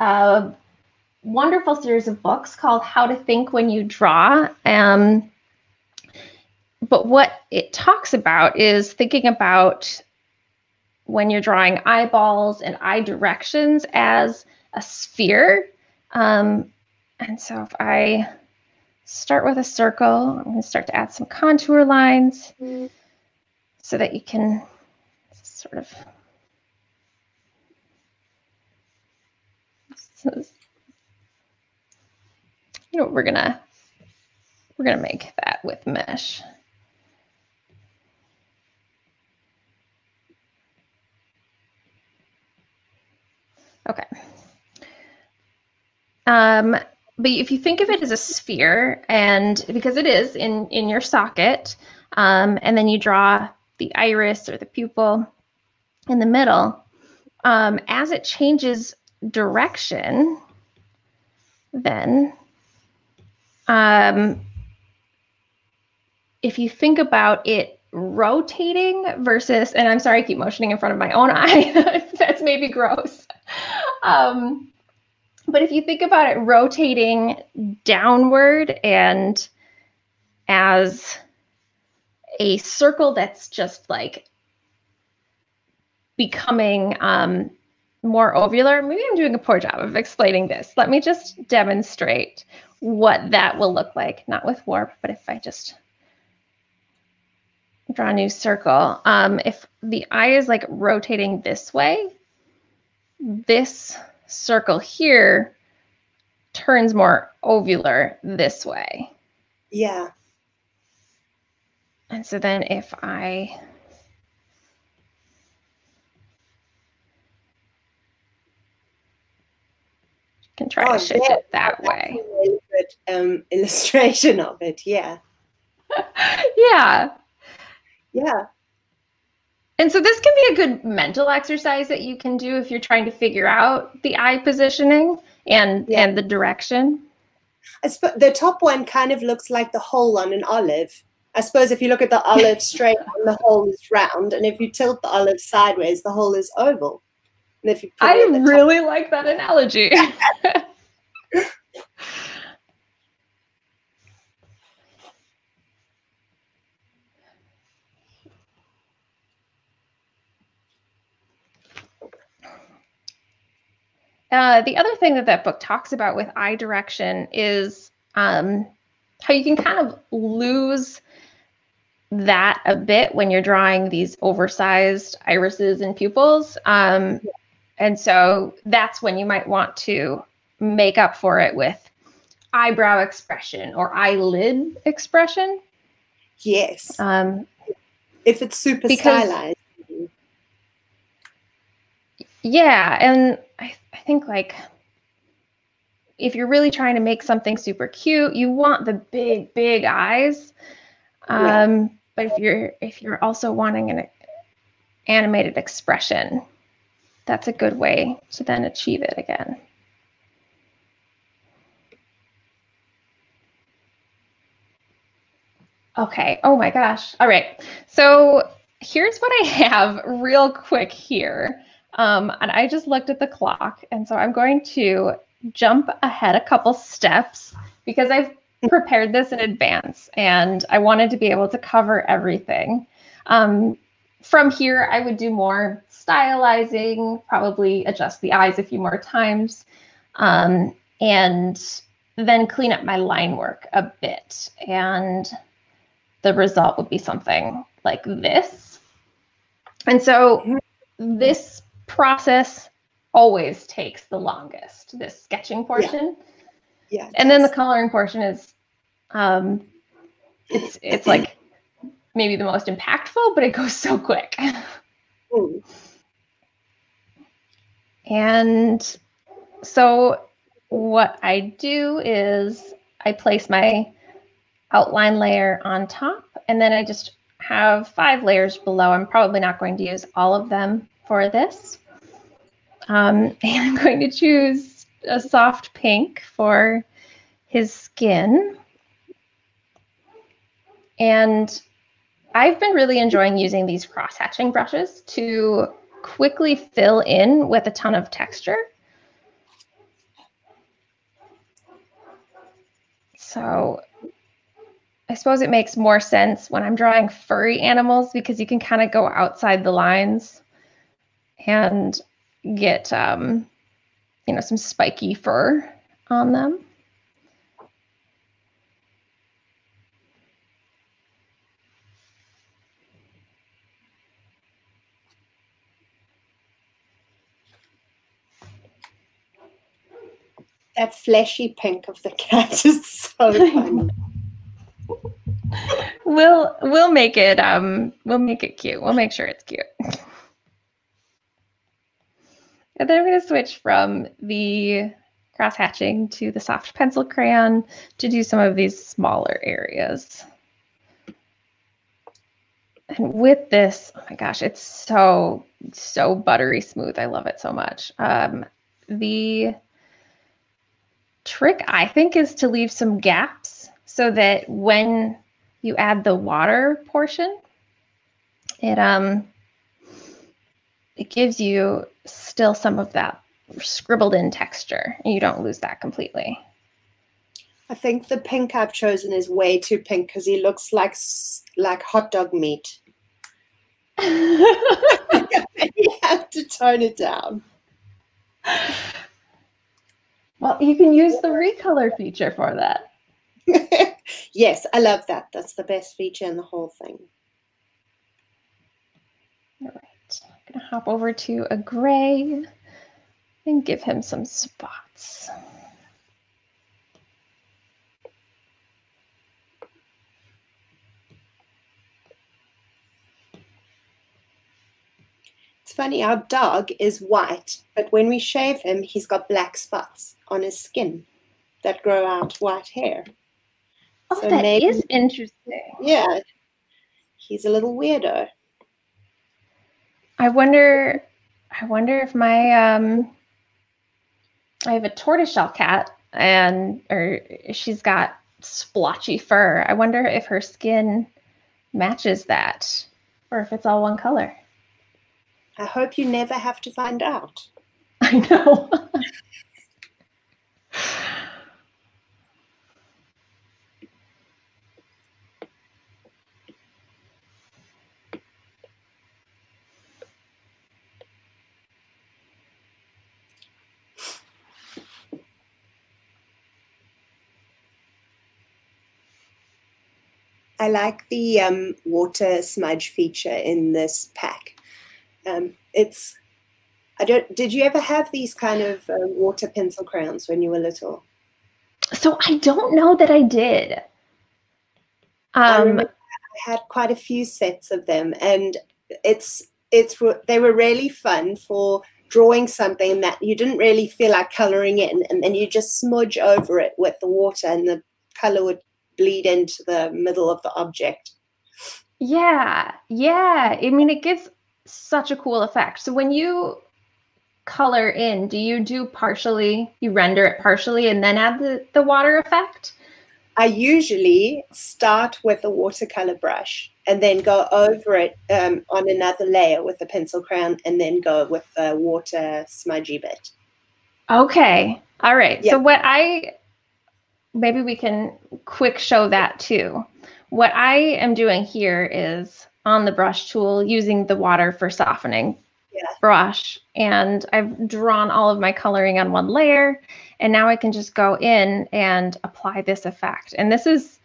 a wonderful series of books called How to Think When You Draw. Um, but what it talks about is thinking about when you're drawing eyeballs and eye directions as a sphere. Um, and so if I start with a circle, I'm going to start to add some contour lines mm-hmm. so that you can sort of... You know, we're gonna we're gonna make that with mesh. Okay. Um, but if you think of it as a sphere, and because it is in in your socket, um, and then you draw the iris or the pupil in the middle, um, as it changes direction, then um, if you think about it rotating versus, and I'm sorry, I keep motioning in front of my own eye, that's maybe gross, um, but if you think about it rotating downward and as a circle that's just like becoming um, more ovular. Maybe I'm doing a poor job of explaining this. Let me just demonstrate what that will look like, not with warp, but if I just draw a new circle. Um, if the eye is like rotating this way, this circle here turns more ovular this way. Yeah. And so then if I... can try oh, to shift yeah. it that That's way. A really good um, illustration of it, yeah. yeah. Yeah. And so this can be a good mental exercise that you can do if you're trying to figure out the eye positioning and, yeah. and the direction. I suppose the top one kind of looks like the hole on an olive. I suppose if you look at the olive straight on, the hole is round, and if you tilt the olive sideways, the hole is oval. I really top. like that analogy. uh, the other thing that that book talks about with eye direction is um, how you can kind of lose that a bit when you're drawing these oversized irises and pupils. Um, yeah. And so that's when you might want to make up for it with eyebrow expression or eyelid expression. Yes. Um, if it's super because, stylized. Yeah. And I, I think like if you're really trying to make something super cute, you want the big, big eyes. Um, yeah. But if you're, if you're also wanting an animated expression, that's a good way to then achieve it again. Okay, oh my gosh. All right, so here's what I have real quick here. Um, and I just looked at the clock, and so I'm going to jump ahead a couple steps because I've prepared this in advance and I wanted to be able to cover everything. Um, From here, I would do more stylizing, probably adjust the eyes a few more times, um, and then clean up my line work a bit. And the result would be something like this. And so this process always takes the longest, this sketching portion. Yeah. yeah and does. Then the coloring portion is, um, it's, it's like maybe the most impactful, but it goes so quick. Mm. And so what I do is I place my outline layer on top, and then I just have five layers below. I'm probably not going to use all of them for this. Um, and I'm going to choose a soft pink for his skin. And I've been really enjoying using these cross-hatching brushes to quickly fill in with a ton of texture. So I suppose it makes more sense when I'm drawing furry animals, because you can kind of go outside the lines and get, um, you know, some spiky fur on them. That flashy pink of the cat is so funny. We'll we'll make it um we'll make it cute. We'll make sure it's cute. And then I'm going to switch from the cross hatching to the soft pencil crayon to do some of these smaller areas. And with this, oh my gosh, it's so so buttery smooth. I love it so much. Um, the trick, I think, is to leave some gaps so that when you add the water portion, it um it gives you still some of that scribbled in texture, and you don't lose that completely. I think the pink I've chosen is way too pink because he looks like like hot dog meat. You have to tone it down. Well, you can use the recolor feature for that. Yes, I love that. That's the best feature in the whole thing. All right, I'm going to hop over to a gray and give him some spots. It's funny, our dog is white, but when we shave him, he's got black spots on his skin that grow out white hair. Oh, so that maybe, is interesting. Yeah, he's a little weirdo. I wonder, I wonder if my, um, I have a tortoiseshell cat, and or she's got splotchy fur. I wonder if her skin matches that, or if it's all one color. I hope you never have to find out. I know. I like the um, water smudge feature in this pack. Um, it's, I don't, did you ever have these kind of uh, water pencil crayons when you were little? So I don't know that I did. Um, I, I had quite a few sets of them, and it's, it's, they were really fun for drawing something that you didn't really feel like coloring in, and then you just smudge over it with the water and the color would bleed into the middle of the object. Yeah, yeah. I mean, it gives such a cool effect. So when you color in, do you do partially, you render it partially and then add the, the water effect? I usually start with a watercolor brush and then go over it um, on another layer with a pencil crayon and then go with the water smudgy bit. Okay. All right. Yep. So what I... Maybe we can quick show that too. What I am doing here is on the brush tool using the water for softening yeah. brush, and I've drawn all of my coloring on one layer, and now I can just go in and apply this effect. And this is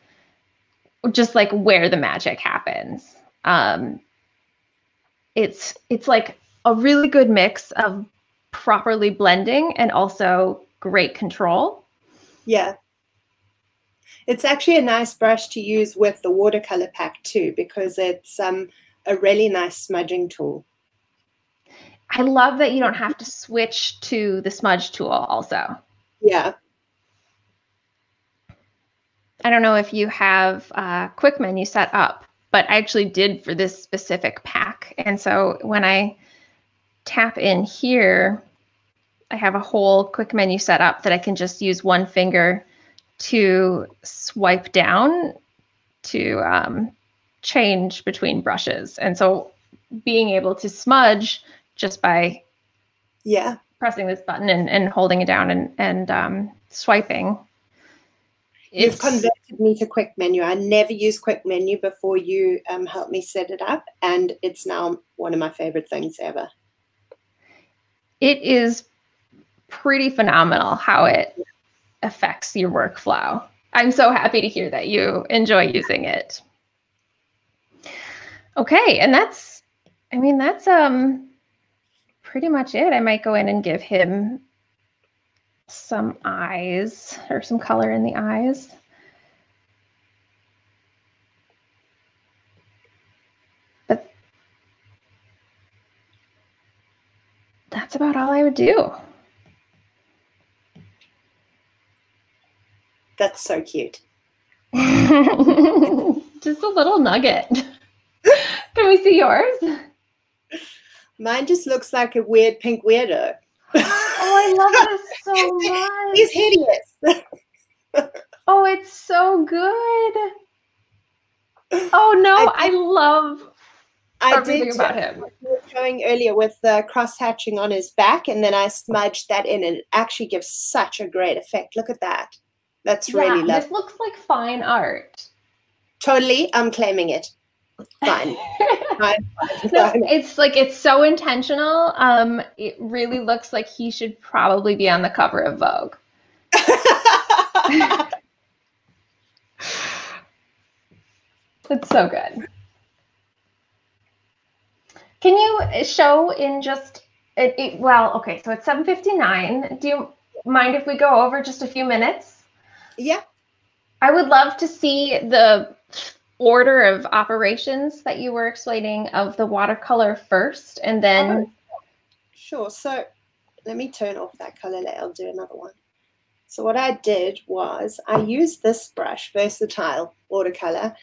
just like where the magic happens. Um, it's, it's like a really good mix of properly blending and also great control. Yeah. It's actually a nice brush to use with the watercolor pack too, because it's um, a really nice smudging tool. I love that you don't have to switch to the smudge tool also. Yeah. I don't know if you have uh, quick menu set up, but I actually did for this specific pack. And so when I tap in here, I have a whole quick menu set up that I can just use one finger to swipe down to um, change between brushes. And so being able to smudge just by yeah pressing this button and, and holding it down and, and um, swiping. You've converted me to quick menu. I never used quick menu before you um, helped me set it up, and it's now one of my favorite things ever. It is pretty phenomenal how it affects your workflow. I'm so happy to hear that you enjoy using it. Okay, and that's, I mean, that's um pretty much it. I might go in and give him some eyes or some color in the eyes. But that's about all I would do. That's so cute. Just a little nugget. Can we see yours? Mine just looks like a weird pink weirdo. Oh, I love this so much. He's hideous. Oh, it's so good. Oh, no, I, did, I love everything I did, about him. Like we were showing earlier with the cross-hatching on his back, and then I smudged that in, and it actually gives such a great effect. Look at that. That's really yeah, lovely. This looks like fine art. Totally. I'm claiming it. Fine. fine, fine, no, fine. It's like, it's so intentional. Um, it really looks like he should probably be on the cover of Vogue. It's so good. Can you show in just, it, it, well, okay, so it's seven fifty-nine. Do you mind if we go over just a few minutes? Yeah. I would love to see the order of operations that you were explaining of the watercolor first, and then. Oh, sure, so let me turn off that color layer, I'll do another one. So what I did was I used this brush, Versatile Watercolor,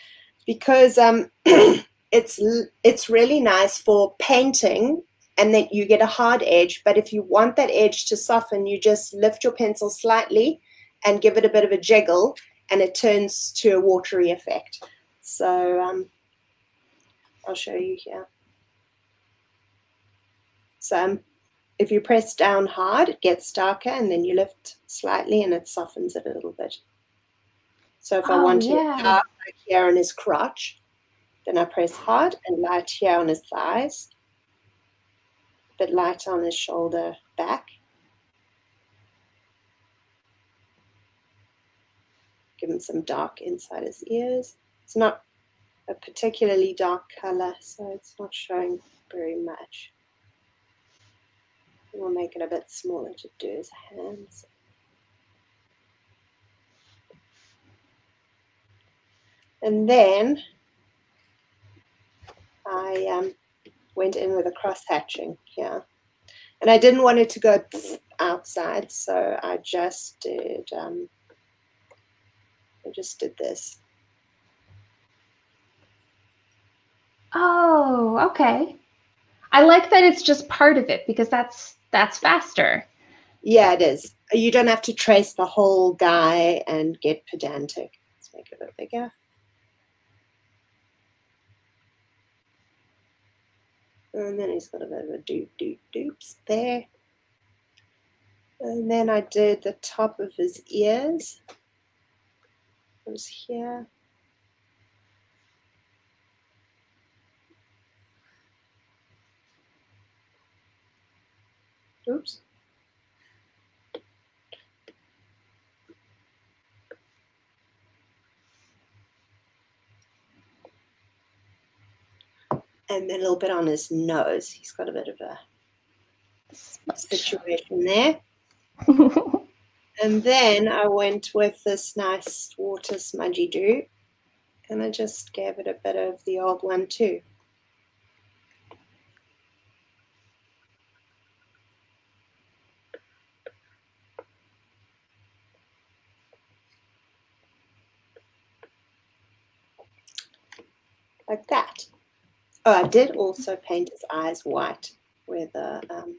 because um, it's, it's really nice for painting, and then you get a hard edge, but if you want that edge to soften, you just lift your pencil slightly and give it a bit of a jiggle, and it turns to a watery effect. So um, I'll show you here. So um, if you press down hard, it gets darker, and then you lift slightly, and it softens it a little bit. So if oh, I want yeah. it dark right here on his crotch, then I press hard and light here on his thighs, a bit lighter on his shoulder back. Give him some dark inside his ears. It's not a particularly dark color, so it's not showing very much. We'll make it a bit smaller to do his hands. And then I um, went in with a cross-hatching here. And I didn't want it to go outside, so I just did, um, I just did this. Oh, okay. I like that it's just part of it, because that's that's faster. Yeah, it is. You don't have to trace the whole guy and get pedantic. Let's make it a bit bigger. And then he's got a bit of a doop doop doops there. And then I did the top of his ears. It was here. Oops. And a little bit on his nose. He's got a bit of a situation there. And then I went with this nice water smudgy do, and I just gave it a bit of the old one too. Like that. Oh, I did also paint his eyes white with a, um,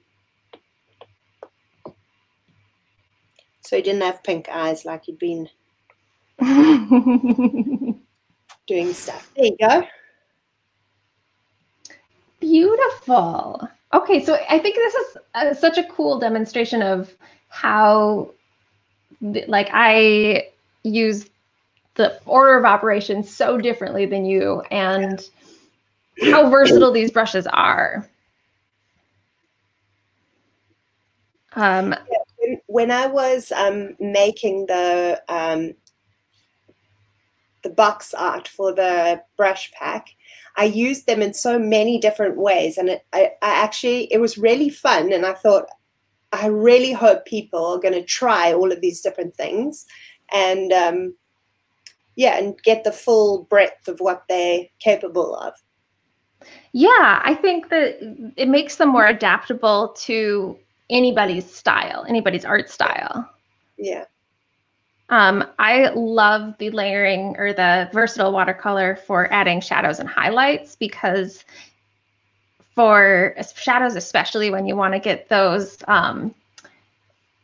so he didn't have pink eyes like he'd been doing stuff. There you go. Beautiful. Okay, so I think this is uh, such a cool demonstration of how, like, I use the order of operations so differently than you, and how versatile these brushes are. Um, when, when I was um, making the um, the box art for the brush pack, I used them in so many different ways, and it, I, I actually, it was really fun, and I thought, I really hope people are going to try all of these different things, and um, yeah, and get the full breadth of what they're capable of. Yeah, I think that it makes them more adaptable to anybody's style, anybody's art style. Yeah. Um, I love the layering or the versatile watercolor for adding shadows and highlights, because for shadows, especially when you want to get those um,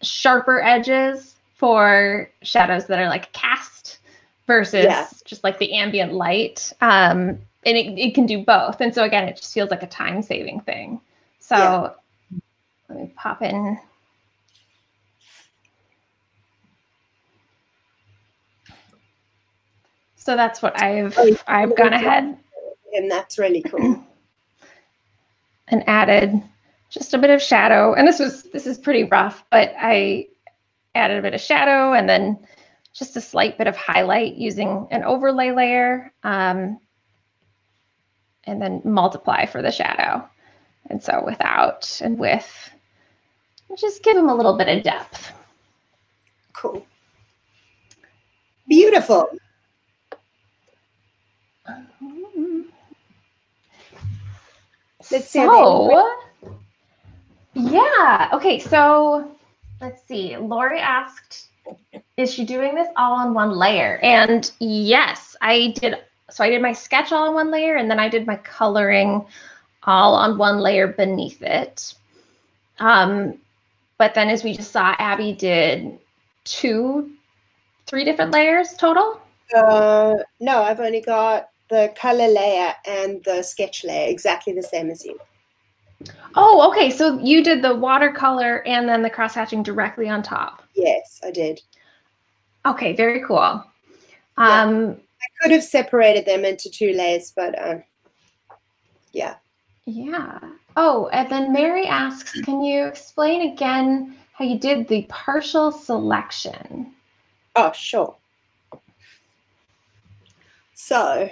sharper edges for shadows that are like cast versus yeah. just like the ambient light. Um, And it, it can do both. And so again, it just feels like a time saving thing. So yeah. Let me pop in. So that's what I've, oh, I've gone ahead. And that's really cool. And added just a bit of shadow. And this was, this is pretty rough, but I added a bit of shadow and then just a slight bit of highlight using an overlay layer. Um, and then multiply for the shadow. And so without and with, just give them a little bit of depth. Cool. Beautiful. Let's see. So, yeah, okay, so let's see. Lori asked, is she doing this all on one layer? And yes, I did. So I did my sketch all on one layer, and then I did my coloring all on one layer beneath it. Um, but then as we just saw, Abbie did two, three different layers total? Uh, no, I've only got the color layer and the sketch layer, exactly the same as you. Oh, okay. So you did the watercolor and then the cross-hatching directly on top. Yes, I did. Okay, very cool. Um, yeah. I could have separated them into two layers, but um, yeah. Yeah. Oh, and then Mary asks, can you explain again how you did the partial selection? Oh, sure. So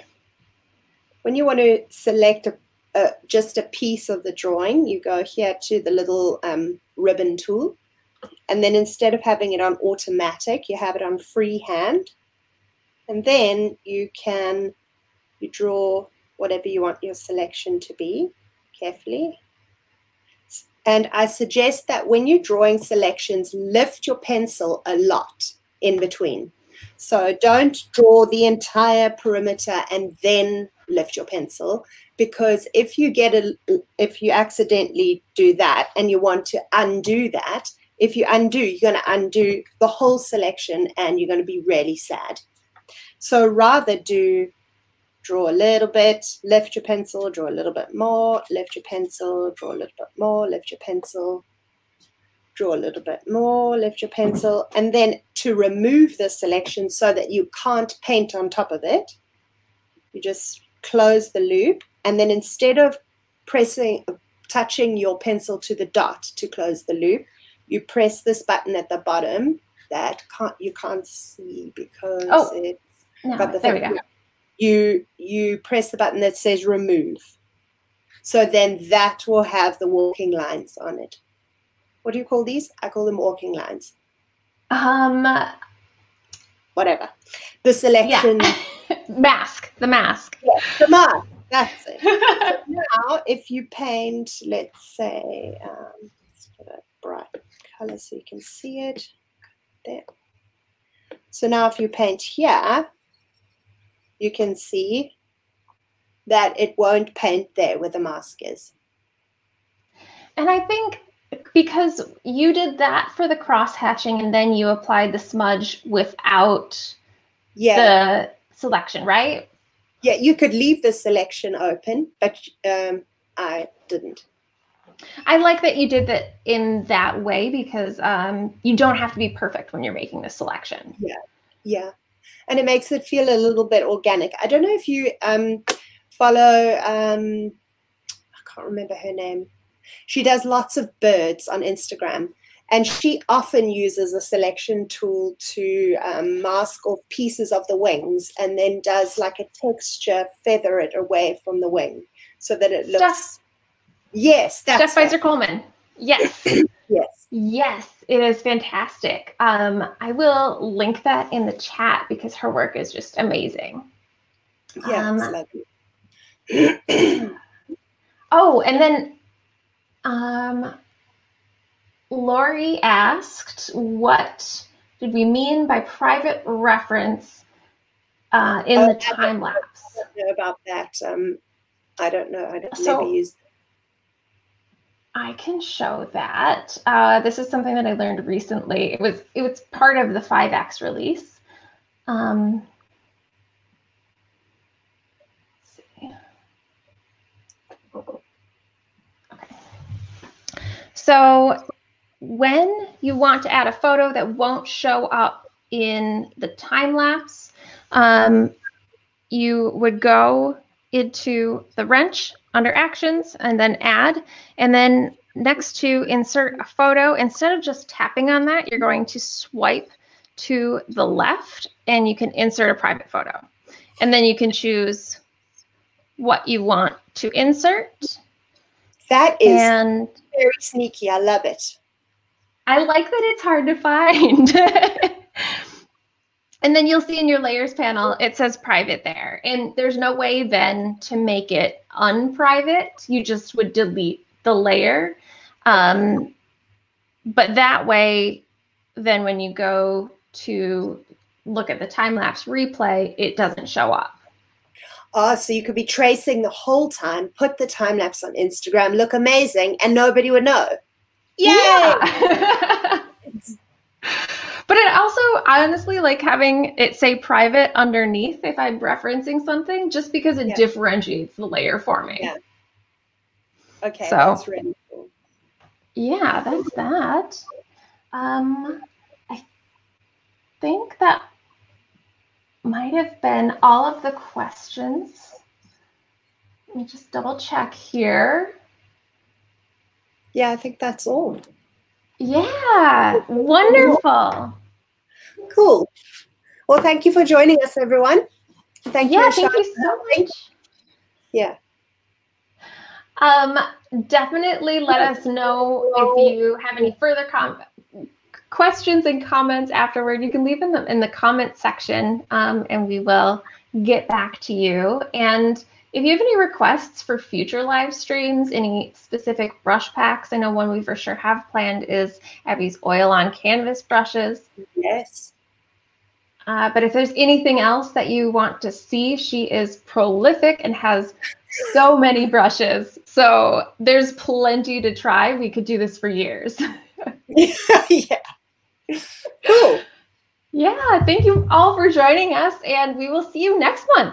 when you want to select a, a, just a piece of the drawing, you go here to the little um, ribbon tool. And then instead of having it on automatic, you have it on freehand. And then you can you draw whatever you want your selection to be carefully. And I suggest that when you're drawing selections, lift your pencil a lot in between. So don't draw the entire perimeter and then lift your pencil, because if you get a, if you accidentally do that and you want to undo that, if you undo, you're going to undo the whole selection and you're going to be really sad. So rather do draw a little bit, lift your pencil, draw a little bit more, lift your pencil, draw a little bit more, lift your pencil, draw a little bit more, lift your pencil, and then to remove the selection so that you can't paint on top of it, you just close the loop, and then instead of pressing, touching your pencil to the dot to close the loop. You press this button at the bottom that can't you can't see because oh, it's no, got the there thing. We go. You you press the button that says remove. So then that will have the walking lines on it. What do you call these? I call them walking lines. Um whatever. The selection yeah. mask. The mask. Yeah, the mask. That's it. So now if you paint, let's say, um let's put a bright color so you can see it. There. So now if you paint here, you can see that it won't paint there where the mask is. And I think because you did that for the cross hatching and then you applied the smudge without yeah. the selection, right? Yeah, you could leave the selection open, but um, I didn't. I like that you did that in that way because um, you don't have to be perfect when you're making the selection. Yeah, yeah. And it makes it feel a little bit organic. I don't know if you um, follow, um, I can't remember her name. She does lots of birds on Instagram. And she often uses a selection tool to um, mask off pieces of the wings and then does like a texture, feather it away from the wing so that it looks... Just Yes, that's Jeff Beiser-Coleman. Yes. Yes. Yes, it is fantastic. Um, I will link that in the chat because her work is just amazing. Yeah, um, it's lovely. Oh, and then um, Lori asked, what did we mean by private reference uh, in oh, the time lapse? I don't know about that. Um, I don't know. I don't so, maybe use I can show that. Uh, this is something that I learned recently. It was it was part of the five X release. Um, let's see. Okay. So when you want to add a photo that won't show up in the time lapse, um, you would go into the wrench under actions and then add, and then next to insert a photo, instead of just tapping on that, you're going to swipe to the left and you can insert a private photo. And then you can choose what you want to insert. That is and very sneaky, I love it. I like that it's hard to find. And then you'll see in your layers panel, it says private there. And there's no way then to make it unprivate. You just would delete the layer. Um, but that way, then when you go to look at the time-lapse replay, it doesn't show up. Oh, so you could be tracing the whole time, put the time-lapse on Instagram, look amazing, and nobody would know. Yay! Yeah. But it also, honestly, like having it say private underneath if I'm referencing something, just because it yeah. differentiates the layer for me. Yeah. Okay, so, that's really cool. Yeah, that's that. Um, I think that might have been all of the questions. Let me just double check here. Yeah, I think that's all. Yeah, wonderful. Cool. Well, thank you for joining us, everyone. Thank you. Yeah, thank you so much. Yeah. Um, definitely let us know if you have any further com questions and comments afterward. You can leave them in the comment section, um, and we will get back to you. And if you have any requests for future live streams, any specific brush packs, I know one we for sure have planned is Abbie's oil on canvas brushes. Yes. Uh, but if there's anything else that you want to see, she is prolific and has so many brushes. So there's plenty to try. We could do this for years. Yeah. Cool. Yeah. Thank you all for joining us, and we will see you next month.